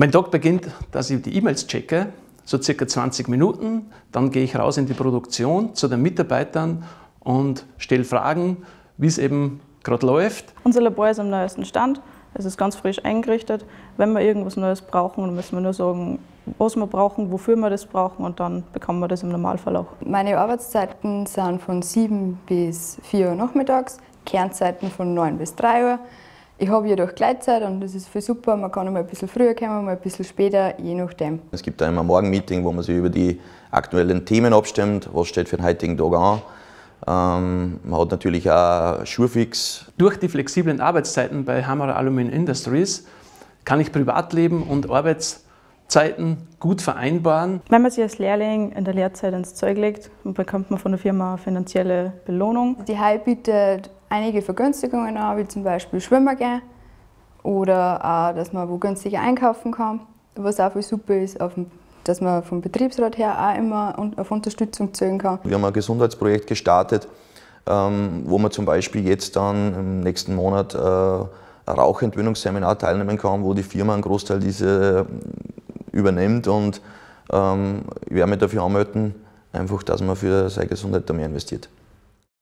Mein Tag beginnt, dass ich die E-Mails checke, so circa 20 Minuten. Dann gehe ich raus in die Produktion zu den Mitarbeitern und stelle Fragen, wie es eben gerade läuft. Unser Labor ist am neuesten Stand. Es ist ganz frisch eingerichtet. Wenn wir irgendwas Neues brauchen, dann müssen wir nur sagen, was wir brauchen, wofür wir das brauchen, und dann bekommen wir das im Normalfall auch. Meine Arbeitszeiten sind von 7 bis 4 Uhr nachmittags, Kernzeiten von 9 bis 3 Uhr. Ich habe jedoch Gleitzeit und das ist viel super. Man kann mal ein bisschen früher kommen, mal ein bisschen später, je nachdem. Es gibt einmal ein Morgenmeeting, wo man sich über die aktuellen Themen abstimmt, was steht für den heutigen Tag an. Man hat natürlich auch Schurfix. Durch die flexiblen Arbeitszeiten bei Hammerer Aluminium Industries kann ich Privatleben und Arbeitszeiten gut vereinbaren. Wenn man sich als Lehrling in der Lehrzeit ins Zeug legt, bekommt man von der Firma finanzielle Belohnung. Die HAI bietet einige Vergünstigungen an, wie zum Beispiel Schwimmer gehen oder auch, dass man wo günstiger einkaufen kann. Was auch viel super ist, dass man vom Betriebsrat her auch immer auf Unterstützung zählen kann. Wir haben ein Gesundheitsprojekt gestartet, wo man zum Beispiel jetzt dann im nächsten Monat ein Rauchentwöhnungsseminar teilnehmen kann, wo die Firma einen Großteil diese übernimmt, und ich werde mich dafür anmelden, einfach, dass man für seine Gesundheit da mehr investiert.